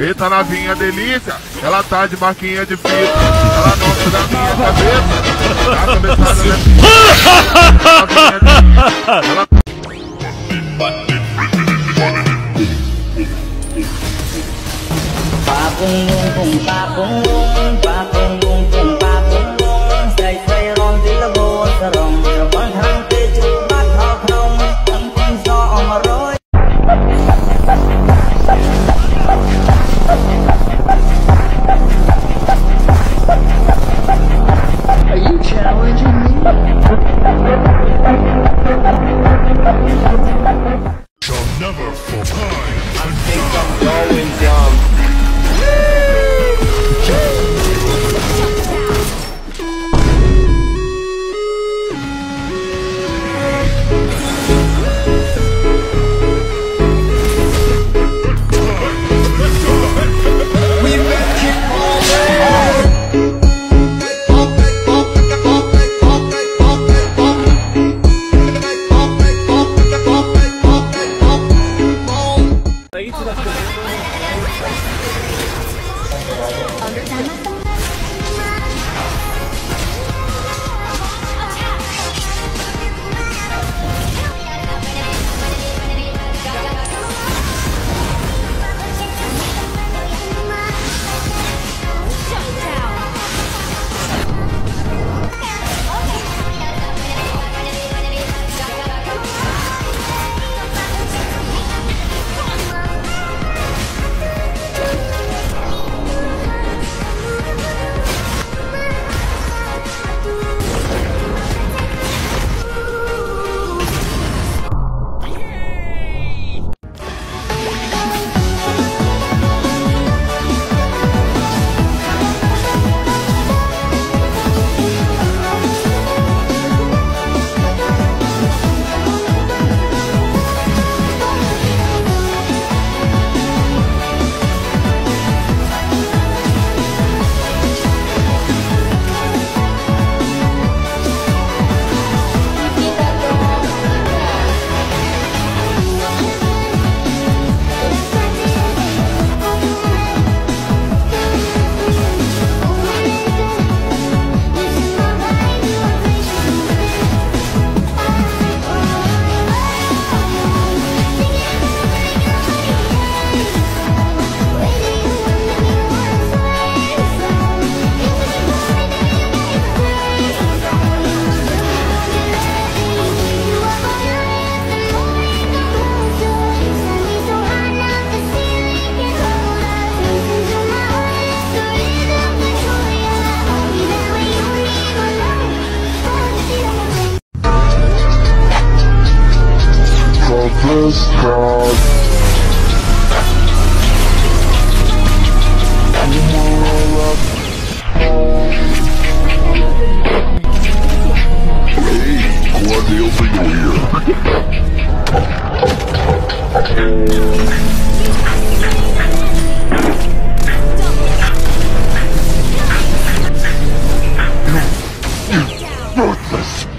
Eita, novinha delícia, ela tá de marquinha de fita. Ela não se dá minha cabeça. Tá começando minha fita. Ela tá Tortless!